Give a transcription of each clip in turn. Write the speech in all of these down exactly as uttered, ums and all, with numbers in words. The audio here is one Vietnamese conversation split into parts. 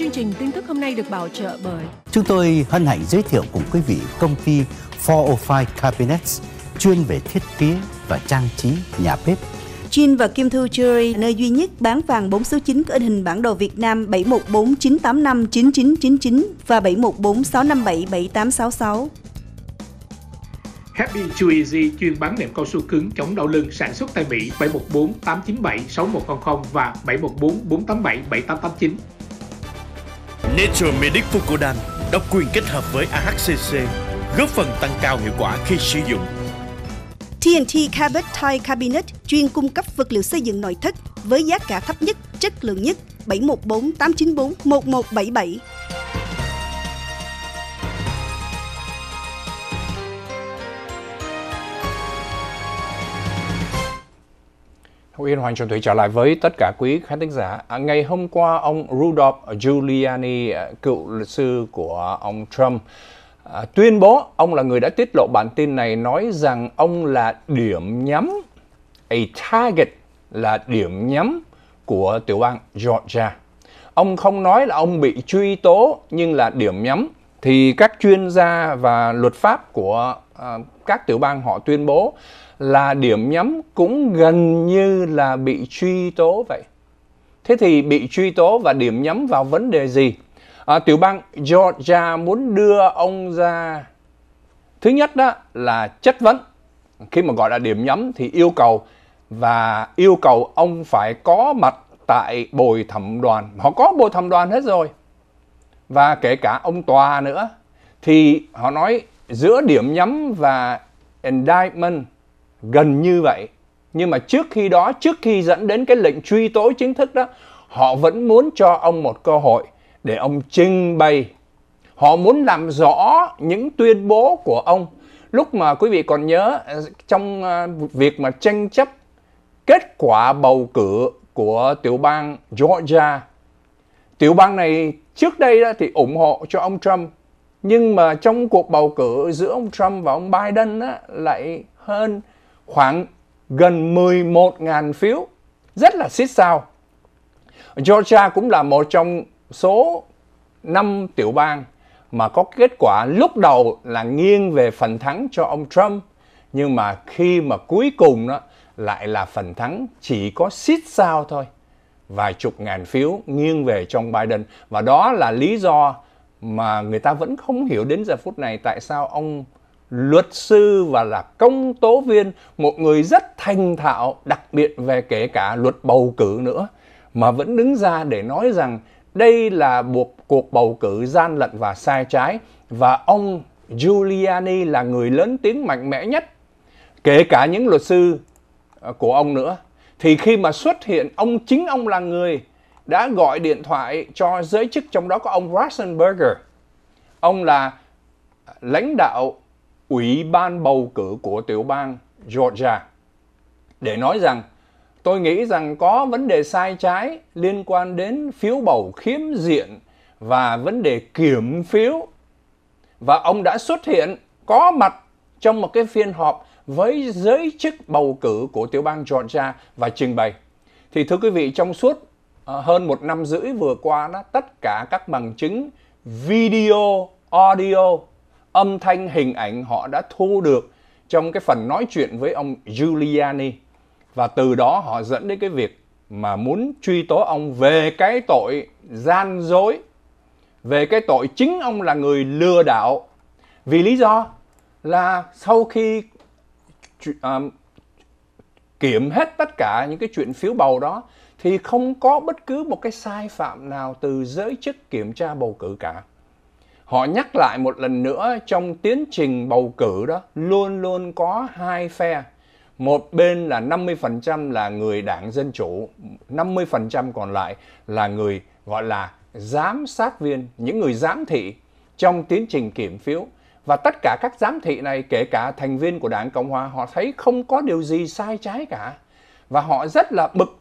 Chương trình tin tức hôm nay được bảo trợ bởi... Chúng tôi hân hạnh giới thiệu cùng quý vị công ty bốn không năm Cabinets, chuyên về thiết kế và trang trí nhà bếp. Chin và Kim Thu Jewelry, nơi duy nhất bán vàng bốn số chín có hình bản đồ Việt Nam bảy một bốn chín tám năm chín chín chín chín và bảy một bốn sáu năm bảy bảy tám sáu sáu. Happy Chew Easy chuyên bán nệm cao su cứng chống đau lưng, sản xuất tại Mỹ bảy một bốn tám chín bảy sáu một không không và bảy một bốn bốn tám bảy bảy tám tám chín. Nature Medic Fucodan độc quyền kết hợp với a hát xê xê, góp phần tăng cao hiệu quả khi sử dụng. tê en tê Carpet Tile Cabinet chuyên cung cấp vật liệu xây dựng nội thất với giá cả thấp nhất, chất lượng nhất. Bảy một bốn tám chín bốn một một bảy bảy. Yên Hoàng Trọng Thủy trở lại với tất cả quý khán thính giả. À, ngày hôm qua, ông Rudolph Giuliani, cựu luật sư của ông Trump, à, tuyên bố ông là người đã tiết lộ bản tin này, nói rằng ông là điểm nhắm, a target, là điểm nhắm của tiểu bang Georgia. Ông không nói là ông bị truy tố, nhưng là điểm nhắm. Thì các chuyên gia và luật pháp của à, các tiểu bang họ tuyên bố là điểm nhắm cũng gần như là bị truy tố vậy. Thế thì bị truy tố và điểm nhắm vào vấn đề gì? À, tiểu bang Georgia muốn đưa ông ra, thứ nhất đó là chất vấn. Khi mà gọi là điểm nhắm thì yêu cầu và yêu cầu ông phải có mặt tại bồi thẩm đoàn. Họ có bồi thẩm đoàn hết rồi. Và kể cả ông tòa nữa. Thì họ nói giữa điểm nhắm và indictment gần như vậy. Nhưng mà trước khi đó, trước khi dẫn đến cái lệnh truy tố chính thức đó, họ vẫn muốn cho ông một cơ hội để ông trình bày. Họ muốn làm rõ những tuyên bố của ông. Lúc mà quý vị còn nhớ, trong việc mà tranh chấp kết quả bầu cử của tiểu bang Georgia, tiểu bang này trước đây đó thì ủng hộ cho ông Trump. Nhưng mà trong cuộc bầu cử giữa ông Trump và ông Biden đó, lại hơn khoảng gần mười một nghìn phiếu, rất là xít xao. Georgia cũng là một trong số năm tiểu bang mà có kết quả lúc đầu là nghiêng về phần thắng cho ông Trump, nhưng mà khi mà cuối cùng đó lại là phần thắng chỉ có xít xao thôi, vài chục ngàn phiếu nghiêng về cho ông Biden. Và đó là lý do mà người ta vẫn không hiểu đến giờ phút này tại sao ông luật sư và là công tố viên, một người rất thành thạo, đặc biệt về kể cả luật bầu cử nữa, mà vẫn đứng ra để nói rằng đây là một cuộc bầu cử gian lận và sai trái. Và ông Giuliani là người lớn tiếng mạnh mẽ nhất, kể cả những luật sư của ông nữa. Thì khi mà xuất hiện, ông chính ông là người đã gọi điện thoại cho giới chức, trong đó có ông Raffensperger. Ông là lãnh đạo Ủy ban bầu cử của tiểu bang Georgia, để nói rằng tôi nghĩ rằng có vấn đề sai trái liên quan đến phiếu bầu khiếm diện và vấn đề kiểm phiếu. Và ông đã xuất hiện có mặt trong một cái phiên họp với giới chức bầu cử của tiểu bang Georgia và trình bày. Thì thưa quý vị, trong suốt hơn một năm rưỡi vừa qua đó, tất cả các bằng chứng video, audio, âm thanh, hình ảnh họ đã thu được trong cái phần nói chuyện với ông Giuliani. Và từ đó họ dẫn đến cái việc mà muốn truy tố ông về cái tội gian dối, về cái tội chính ông là người lừa đảo. Vì lý do là sau khi uh, kiểm hết tất cả những cái chuyện phiếu bầu đó thì không có bất cứ một cái sai phạm nào từ giới chức kiểm tra bầu cử cả. Họ nhắc lại một lần nữa, trong tiến trình bầu cử đó luôn luôn có hai phe. Một bên là năm mươi phần trăm là người đảng Dân Chủ, năm mươi phần trăm còn lại là người gọi là giám sát viên, những người giám thị trong tiến trình kiểm phiếu. Và tất cả các giám thị này, kể cả thành viên của đảng Cộng Hòa, họ thấy không có điều gì sai trái cả. Và họ rất là bực,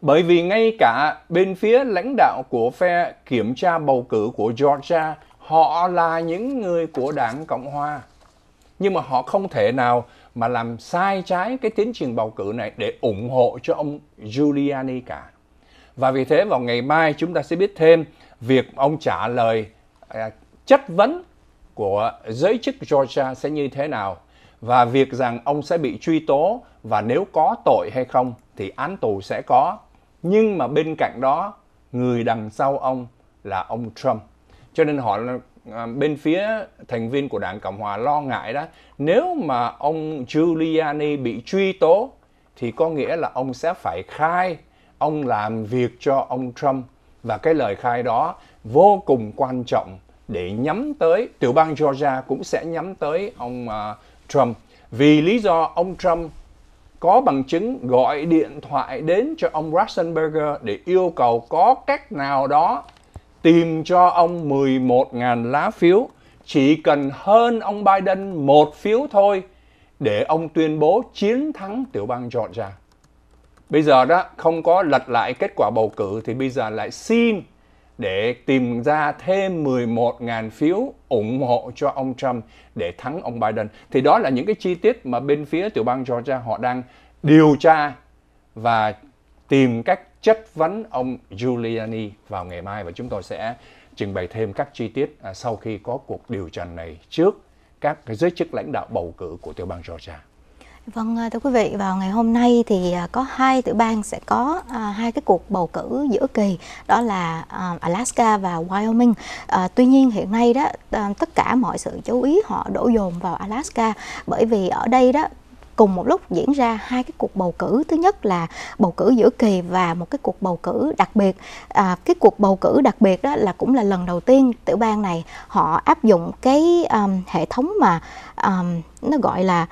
bởi vì ngay cả bên phía lãnh đạo của phe kiểm tra bầu cử của Georgia, họ là những người của đảng Cộng Hòa. Nhưng mà họ không thể nào mà làm sai trái cái tiến trình bầu cử này để ủng hộ cho ông Giuliani cả. Và vì thế vào ngày mai chúng ta sẽ biết thêm việc ông trả lời chất vấn của giới chức Georgia sẽ như thế nào, và việc rằng ông sẽ bị truy tố và nếu có tội hay không thì án tù sẽ có. Nhưng mà bên cạnh đó, người đằng sau ông là ông Trump. Cho nên họ bên phía thành viên của Đảng Cộng Hòa lo ngại đó, nếu mà ông Giuliani bị truy tố thì có nghĩa là ông sẽ phải khai, ông làm việc cho ông Trump. Và cái lời khai đó vô cùng quan trọng để nhắm tới, tiểu bang Georgia cũng sẽ nhắm tới ông uh, Trump. Vì lý do ông Trump có bằng chứng gọi điện thoại đến cho ông Raffensperger để yêu cầu có cách nào đó tìm cho ông mười một nghìn lá phiếu, chỉ cần hơn ông Biden một phiếu thôi để ông tuyên bố chiến thắng tiểu bang Georgia. Bây giờ đó không có lật lại kết quả bầu cử thì bây giờ lại xin để tìm ra thêm mười một nghìn phiếu ủng hộ cho ông Trump để thắng ông Biden. Thì đó là những cái chi tiết mà bên phía tiểu bang Georgia họ đang điều tra và tìm cách chất vấn ông Giuliani vào ngày mai. Và chúng tôi sẽ trình bày thêm các chi tiết sau khi có cuộc điều trần này trước các giới chức lãnh đạo bầu cử của tiểu bang Georgia. Vâng, thưa quý vị, vào ngày hôm nay thì có hai tiểu bang sẽ có à, hai cái cuộc bầu cử giữa kỳ, đó là à, Alaska và Wyoming. À, tuy nhiên hiện nay đó à, tất cả mọi sự chú ý họ đổ dồn vào Alaska, bởi vì ở đây đó cùng một lúc diễn ra hai cái cuộc bầu cử. Thứ nhất là bầu cử giữa kỳ và một cái cuộc bầu cử đặc biệt. À, cái cuộc bầu cử đặc biệt đó là cũng là lần đầu tiên tiểu bang này họ áp dụng cái um, hệ thống mà um, nó gọi là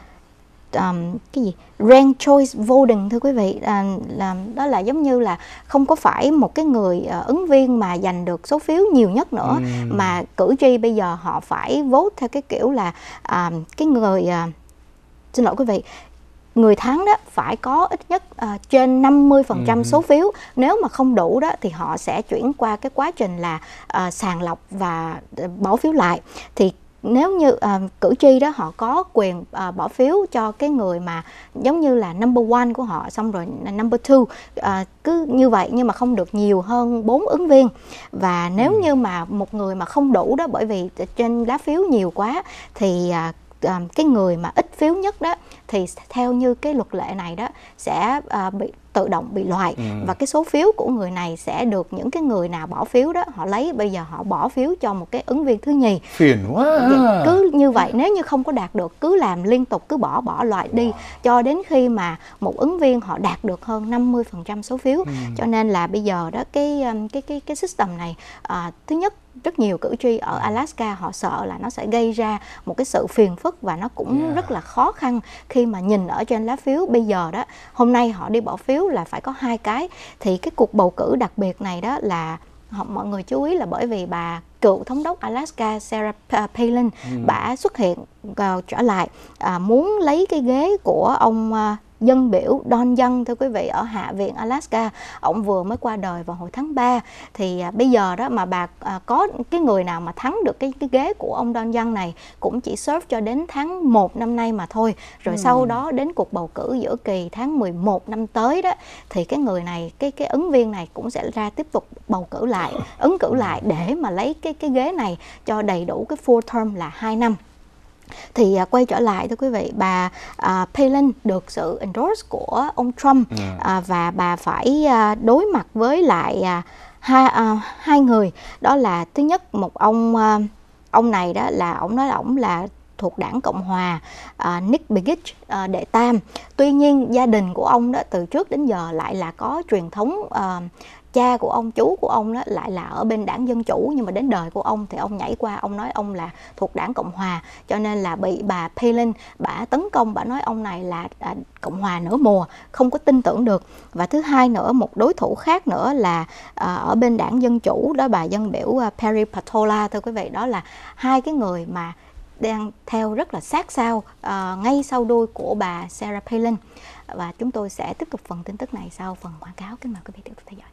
Um, cái gì Rank Choice Voting, thưa quý vị. À, là, đó là giống như là không có phải một cái người uh, ứng viên mà giành được số phiếu nhiều nhất nữa, ừ. mà cử tri bây giờ họ phải vote theo cái kiểu là uh, cái người uh, xin lỗi quý vị, người thắng đó phải có ít nhất uh, trên năm mươi phần trăm ừ. số phiếu. Nếu mà không đủ đó thì họ sẽ chuyển qua cái quá trình là uh, sàng lọc và bỏ phiếu lại. Thì nếu như uh, cử tri đó họ có quyền uh, bỏ phiếu cho cái người mà giống như là number one của họ, xong rồi number two, uh, cứ như vậy, nhưng mà không được nhiều hơn bốn ứng viên. Và nếu như mà một người mà không đủ đó, bởi vì trên lá phiếu nhiều quá, thì uh, uh, cái người mà ít phiếu nhất đó thì theo như cái luật lệ này đó sẽ uh, bị tự động bị loại, ừ. và cái số phiếu của người này sẽ được những cái người nào bỏ phiếu đó họ lấy, bây giờ họ bỏ phiếu cho một cái ứng viên thứ nhì. Phiền quá à. Cứ như vậy, nếu như không có đạt được cứ làm liên tục, cứ bỏ bỏ loại đi, wow. cho đến khi mà một ứng viên họ đạt được hơn năm mươi phần trăm số phiếu. ừ. Cho nên là bây giờ đó cái cái cái cái system này, à, thứ nhất rất nhiều cử tri ở Alaska họ sợ là nó sẽ gây ra một cái sự phiền phức, và nó cũng yeah. rất là khó khăn khi mà nhìn ở trên lá phiếu. Bây giờ đó hôm nay họ đi bỏ phiếu là phải có hai cái. Thì cái cuộc bầu cử đặc biệt này đó là họ, mọi người chú ý là bởi vì bà cựu thống đốc Alaska Sarah Palin, ừ. bà xuất hiện uh, trở lại, uh, muốn lấy cái ghế của ông uh, dân biểu Don Young, thưa quý vị, ở Hạ viện Alaska. Ông vừa mới qua đời vào hồi tháng ba. Thì à, bây giờ đó mà bà à, có cái người nào mà thắng được cái, cái ghế của ông Don Young này cũng chỉ serve cho đến tháng một năm nay mà thôi. Rồi ừ. sau đó đến cuộc bầu cử giữa kỳ tháng mười một năm tới đó, thì cái người này, cái cái ứng viên này cũng sẽ ra tiếp tục bầu cử lại, ứng cử lại để mà lấy cái cái ghế này cho đầy đủ cái full term là hai năm. Thì uh, quay trở lại thưa quý vị, bà uh, Palin được sự endorse của ông Trump, uh, và bà phải uh, đối mặt với lại uh, hai, uh, hai người. Đó là thứ nhất một ông uh, ông này đó là ông nói là ông là thuộc đảng Cộng Hòa, uh, Nick Bigich uh, đệ tam. Tuy nhiên gia đình của ông đó từ trước đến giờ lại là có truyền thống, uh, cha của ông, chú của ông đó lại là ở bên đảng Dân Chủ, nhưng mà đến đời của ông thì ông nhảy qua, ông nói ông là thuộc đảng Cộng Hòa. Cho nên là bị bà Palin, bà tấn công, bà nói ông này là à, Cộng Hòa nửa mùa, không có tin tưởng được. Và thứ hai nữa, một đối thủ khác nữa là à, ở bên đảng Dân Chủ đó, bà dân biểu à, Perry Patola, thưa quý vị. Đó là hai cái người mà đang theo rất là sát sao, à, ngay sau đuôi của bà Sarah Palin. Và chúng tôi sẽ tiếp tục phần tin tức này sau phần quảng cáo. Kính mời quý vị tiếp tục theo dõi.